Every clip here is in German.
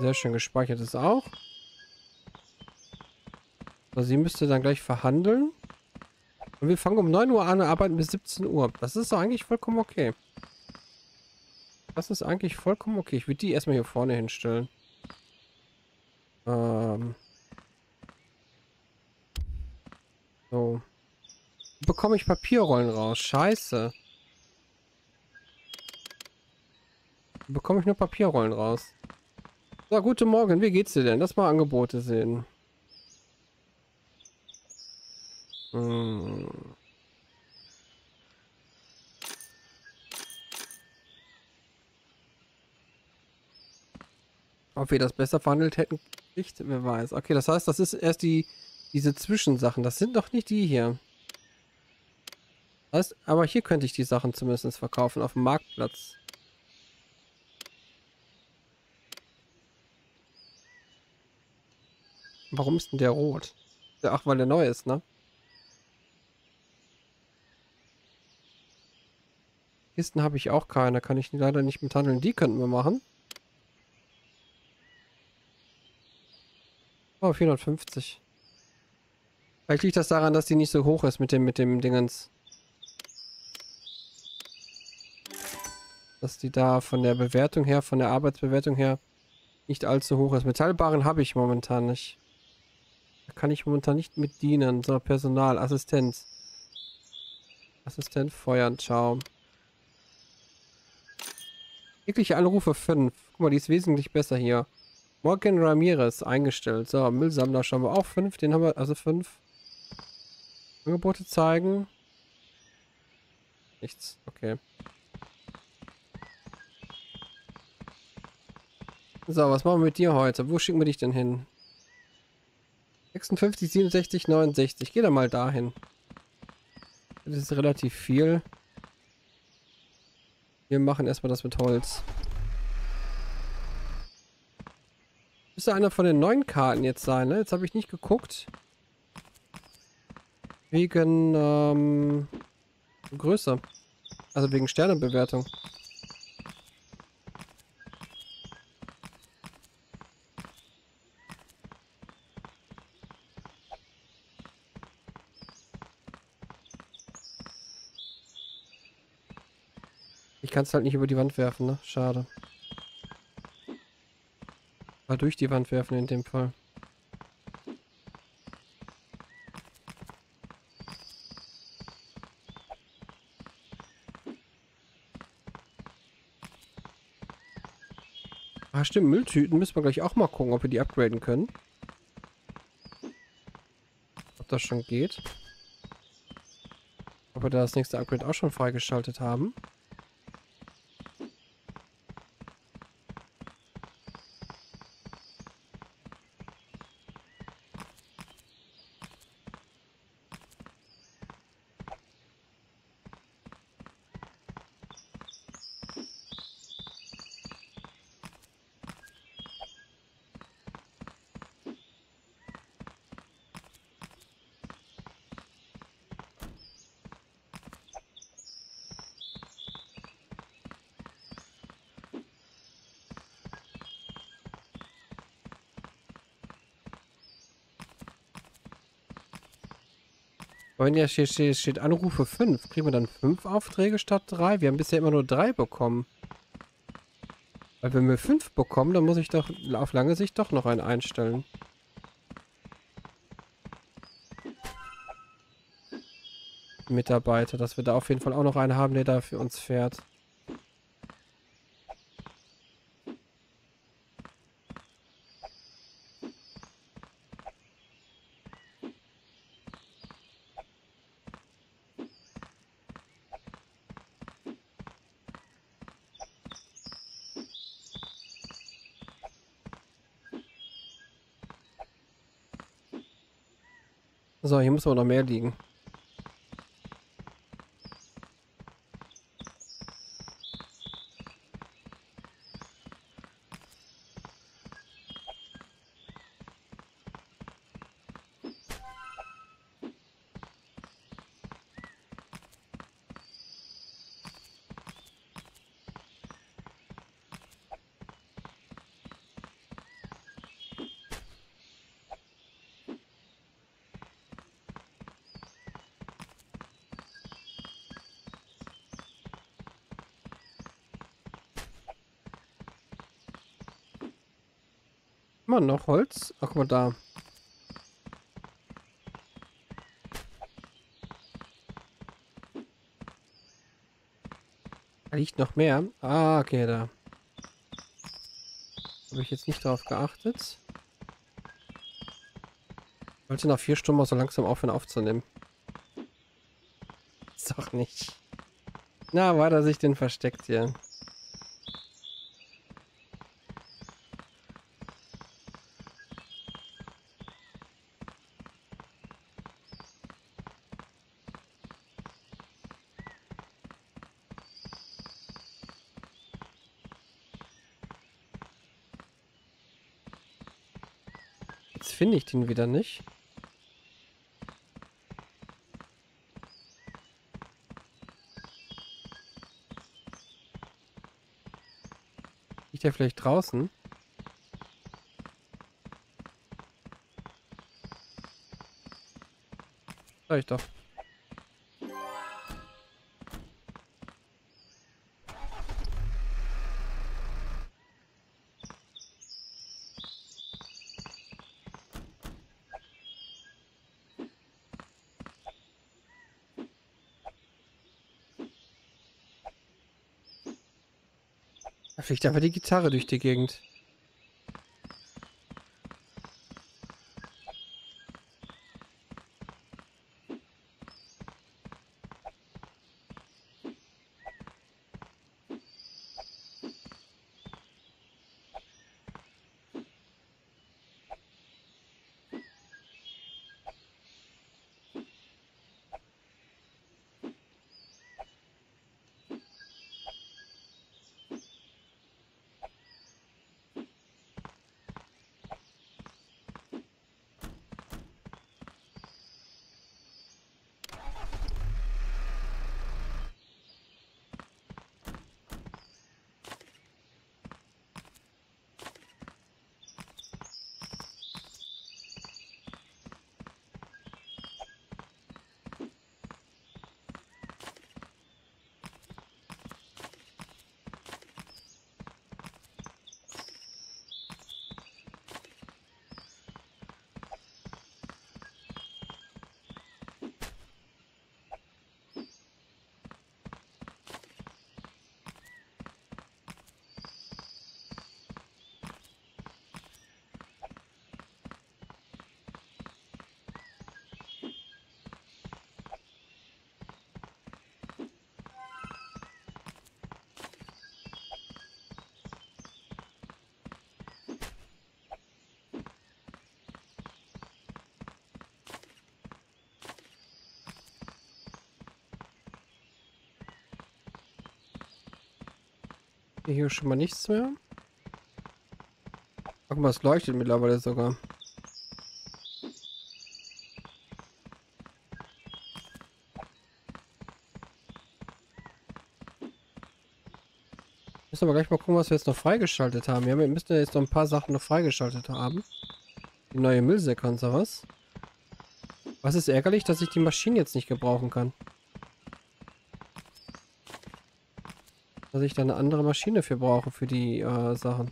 Sehr schön, gespeichert ist auch. So, sie müsste dann gleich verhandeln. Und wir fangen um 9 Uhr an und arbeiten bis 17 Uhr. Das ist doch eigentlich vollkommen okay. Das ist eigentlich vollkommen okay. Ich würde die erstmal hier vorne hinstellen. So. Bekomme ich Papierrollen raus? Scheiße. Bekomme ich nur Papierrollen raus? So, guten Morgen. Wie geht's dir denn? Lass mal Angebote sehen. Hm. Ob wir das besser verhandelt hätten, nicht, wer weiß. Okay, das heißt, das ist erst diese Zwischensachen. Das sind doch nicht die hier. Das heißt, aber hier könnte ich die Sachen zumindest verkaufen, auf dem Marktplatz. Warum ist denn der rot? Ach, weil der neu ist, ne? Kisten habe ich auch keine, kann ich leider nicht mit handeln. Die könnten wir machen. Oh, 450. Vielleicht liegt das daran, dass die nicht so hoch ist mit dem Dingens. Dass die da von der Bewertung her, von der Arbeitsbewertung her, nicht allzu hoch ist. Metallbaren habe ich momentan nicht. Da kann ich momentan nicht mit dienen. So, Personal, Assistenz. Assistent feuern, ciao. Tägliche Anrufe 5. Guck mal, die ist wesentlich besser hier. Morgan Ramirez eingestellt. So, Müllsammler schauen wir auch 5. Den haben wir, also 5. Angebote zeigen. Nichts, okay. So, was machen wir mit dir heute? Wo schicken wir dich denn hin? 56, 67, 69. Geh da mal dahin. Das ist relativ viel. Wir machen erstmal das mit Holz. Müsste einer von den neuen Karten jetzt sein, ne? Jetzt habe ich nicht geguckt. Wegen Größe. Also wegen Sternebewertung. Ich kann es halt nicht über die Wand werfen, ne? Schade. Mal durch die Wand werfen in dem Fall. Ah stimmt, Mülltüten müssen wir gleich auch mal gucken, ob wir die upgraden können. Ob das schon geht. Ob wir da das nächste Upgrade auch schon freigeschaltet haben. Wenn ja steht Anrufe 5, kriegen wir dann 5 Aufträge statt 3? Wir haben bisher immer nur 3 bekommen. Weil wenn wir 5 bekommen, dann muss ich doch auf lange Sicht doch noch einen einstellen. Mitarbeiter, dass wir da auf jeden Fall auch noch einen haben, der da für uns fährt. So, hier muss aber noch mehr liegen. Immer noch Holz? Ach, guck mal da. Da liegt noch mehr. Ah, okay, da. Habe ich jetzt nicht darauf geachtet. Ich wollte nach 4 Stunden mal so langsam aufhören aufzunehmen. Ist doch nicht. Na, war da sich denn versteckt hier? Jetzt finde ich den wieder nicht. Liegt der vielleicht draußen? Sag ich doch. Da fliegt einfach die Gitarre durch die Gegend. Hier schon mal nichts mehr. Guck mal, es leuchtet mittlerweile sogar. Müssen aber gleich mal gucken, was wir jetzt noch freigeschaltet haben. Wir müssen ja jetzt noch ein paar Sachen noch freigeschaltet haben. Die neue Müllsäcke und sowas. Was ist ärgerlich, dass ich die Maschine jetzt nicht gebrauchen kann. Dass ich da eine andere Maschine für brauche, für die Sachen.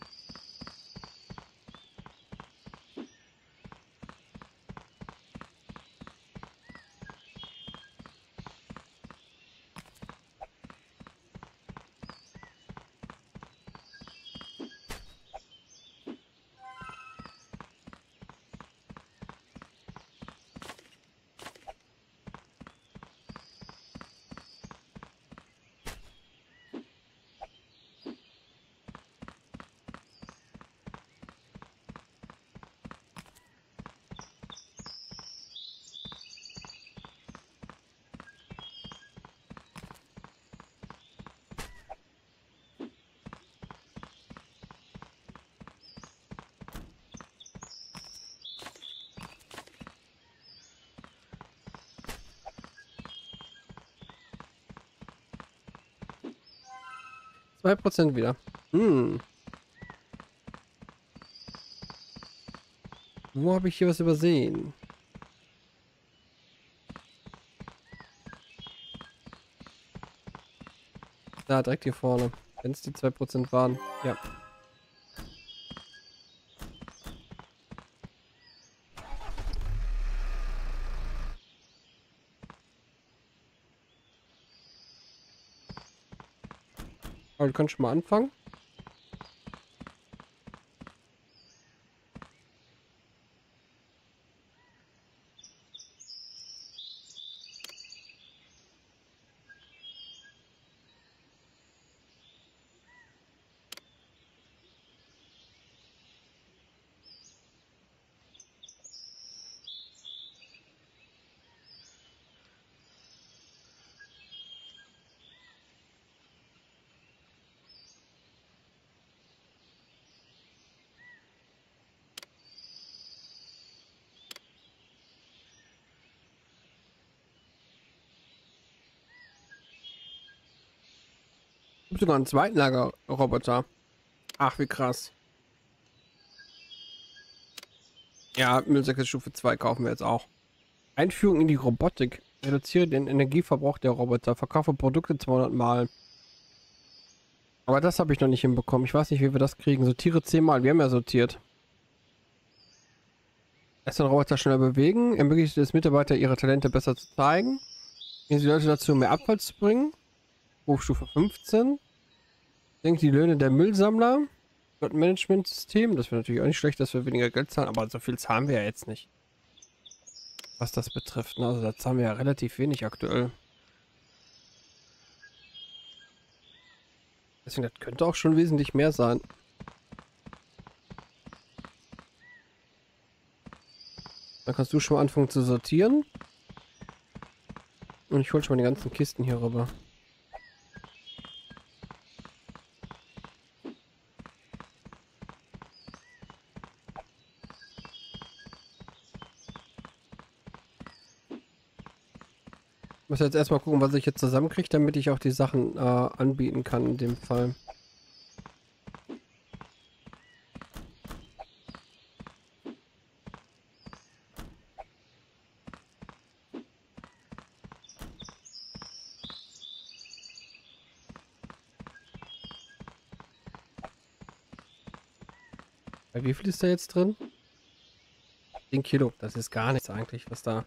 Prozent wieder. Hm. Wo habe ich hier was übersehen? Da, direkt hier vorne. Wenn es die 2% waren. Ja. Aber wir können schon mal anfangen. Sogar einen zweiten Lagerroboter. Ach, wie krass. Ja, Müllsäcke Stufe 2 kaufen wir jetzt auch. Einführung in die Robotik. Reduziere den Energieverbrauch der Roboter. Verkaufe Produkte 200 Mal. Aber das habe ich noch nicht hinbekommen. Ich weiß nicht, wie wir das kriegen. Sortiere 10 Mal. Wir haben ja sortiert. Erst den Roboter schneller bewegen. Ermöglicht es Mitarbeiter, ihre Talente besser zu zeigen. Bringen sie Leute dazu, mehr Abfall zu bringen. Hochstufe 15. Denkt die Löhne der Müllsammler. Management-System. Das wäre natürlich auch nicht schlecht, dass wir weniger Geld zahlen, aber so viel zahlen wir ja jetzt nicht. Was das betrifft. Also da zahlen wir ja relativ wenig aktuell. Deswegen, das könnte auch schon wesentlich mehr sein. Dann kannst du schon mal anfangen zu sortieren. Und ich hole schon mal die ganzen Kisten hier rüber. Ich muss jetzt erstmal gucken, was ich jetzt zusammenkriege, damit ich auch die Sachen anbieten kann in dem Fall. Bei wie viel ist da jetzt drin? 10 Kilo. Das ist gar nichts eigentlich, was da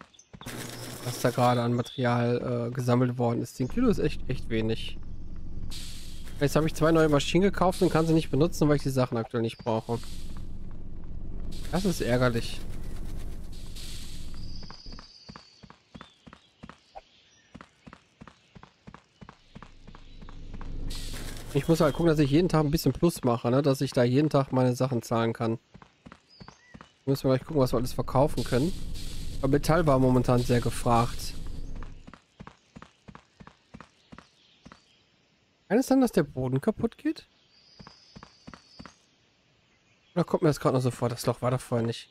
gerade an Material gesammelt worden ist. 10 Kilo ist echt wenig. Jetzt habe ich 2 neue Maschinen gekauft und kann sie nicht benutzen, weil ich die Sachen aktuell nicht brauche. Das ist ärgerlich. Ich muss halt gucken, dass ich jeden Tag ein bisschen Plus mache, ne? Dass ich da jeden Tag meine Sachen zahlen kann. Müssen wir gleich gucken, was wir alles verkaufen können. Aber Metall war momentan sehr gefragt. Kann es sein, dass der Boden kaputt geht? Oder kommt mir das gerade noch so vor? Das Loch war da vorher nicht.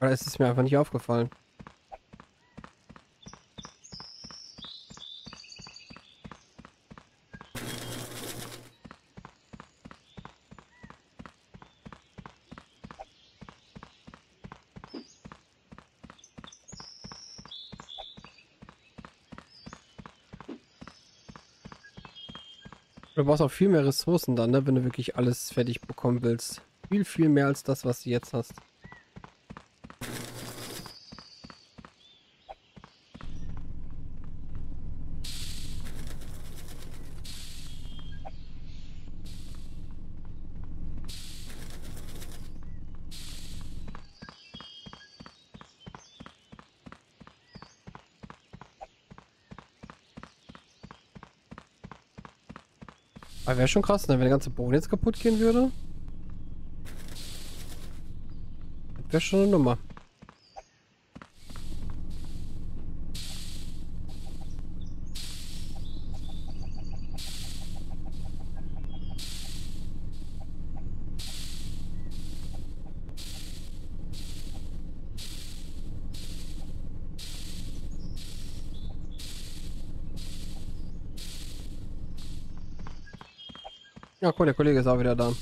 Oder ist es mir einfach nicht aufgefallen? Du brauchst auch viel mehr Ressourcen dann, ne? Wenn du wirklich alles fertig bekommen willst. Viel, viel mehr als das, was du jetzt hast. Wäre schon krass, ne? Wenn der ganze Boden jetzt kaputt gehen würde. Das wäre schon eine Nummer. Ja, cool, der Kollege ist auch wieder da.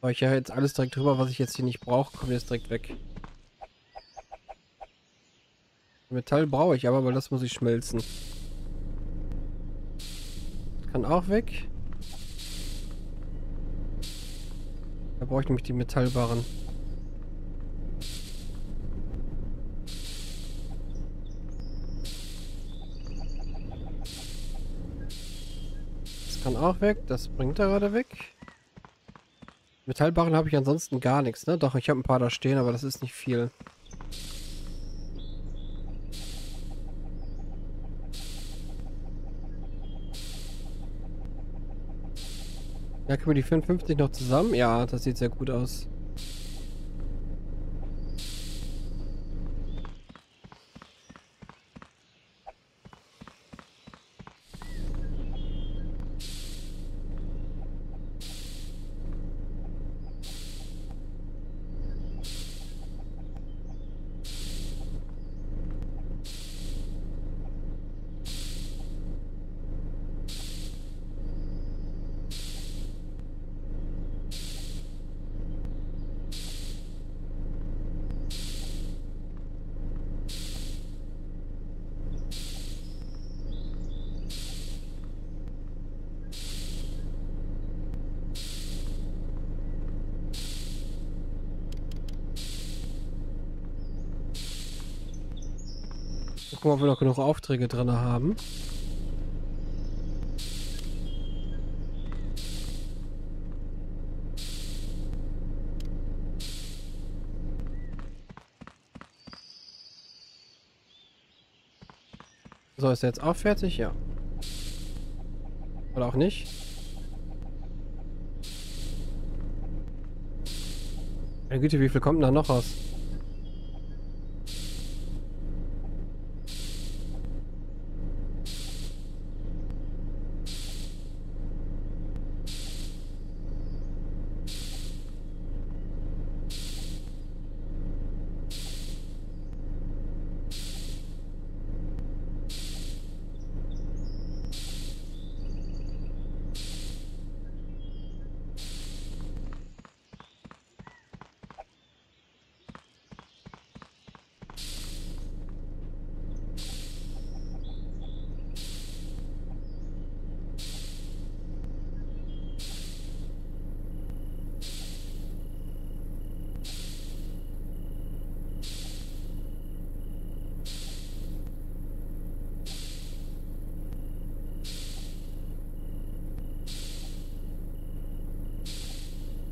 Weil ich ja jetzt alles direkt drüber, was ich jetzt hier nicht brauche, kommt jetzt direkt weg. Metall brauche ich aber, weil das muss ich schmelzen. Kann auch weg. Da brauche ich nämlich die Metallbarren. Das kann auch weg. Das bringt er gerade weg. Metallbarren habe ich ansonsten gar nichts, ne? Doch, ich habe ein paar da stehen, aber das ist nicht viel. Ja, können wir die 54 noch zusammen? Ja, das sieht sehr gut aus. Gucken wir, ob wir noch genug Aufträge drin haben. So, ist er jetzt auch fertig? Ja. Oder auch nicht? Meine Güte, wie viel kommt denn da noch raus?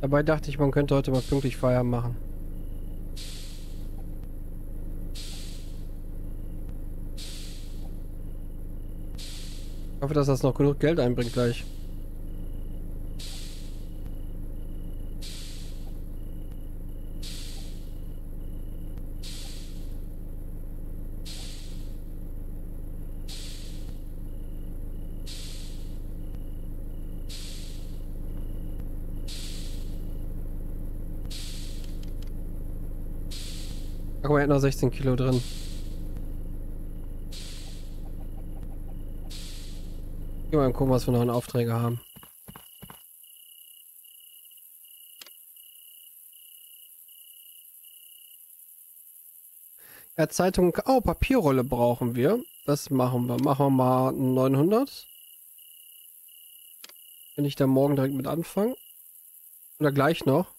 Dabei dachte ich, man könnte heute mal pünktlich Feierabend machen. Ich hoffe, dass das noch genug Geld einbringt gleich. Aber er hat noch 16 Kilo drin. Gehen wir mal gucken, was wir noch an Aufträge haben. Ja, Zeitung. Oh, Papierrolle brauchen wir. Das machen wir. Machen wir mal 900. Wenn ich da morgen direkt mit anfange. Oder gleich noch.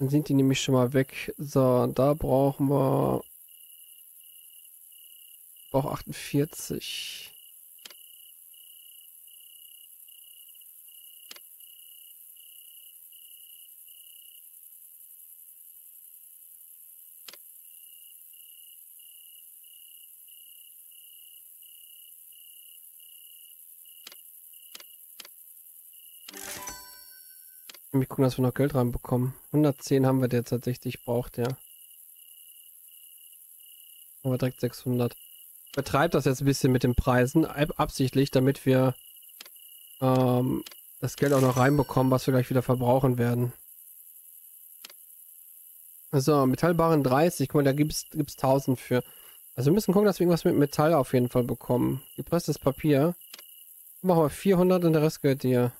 Dann sind die nämlich schon mal weg. So, da brauchen wir... Ich brauche 48. Ich gucken, dass wir noch Geld reinbekommen. 110 haben wir derzeit, 60 braucht der. Aber direkt 600. Ich betreibe das jetzt ein bisschen mit den Preisen, absichtlich, damit wir das Geld auch noch reinbekommen, was wir gleich wieder verbrauchen werden. So, Metallbarren 30. Guck mal, da gibt's 1000 für. Also wir müssen gucken, dass wir irgendwas mit Metall auf jeden Fall bekommen. Gepresstes Papier. Machen wir 400 und der Rest gehört dir.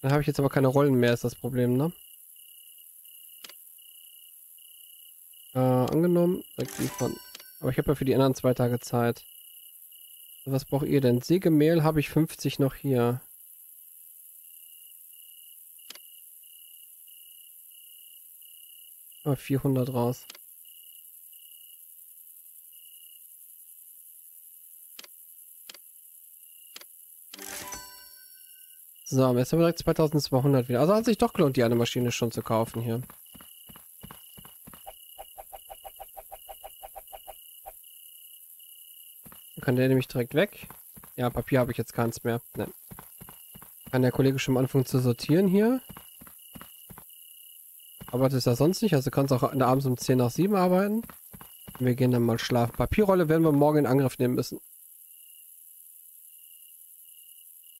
Dann habe ich jetzt aber keine Rollen mehr, ist das Problem, ne? Angenommen, wegliefern. Aber ich habe ja für die anderen 2 Tage Zeit. Was braucht ihr denn? Sägemehl habe ich 50 noch hier. Oh, 400 raus. So, jetzt haben wir direkt 2200 wieder. Also hat sich doch gelohnt, die eine Maschine schon zu kaufen hier. Kann der nämlich direkt weg? Ja, Papier habe ich jetzt keins mehr. Nee. Kann der Kollege schon mal anfangen zu sortieren hier? Arbeitest du ja sonst nicht? Also kannst auch abends um 6:50 arbeiten. Wir gehen dann mal schlafen. Papierrolle werden wir morgen in Angriff nehmen müssen.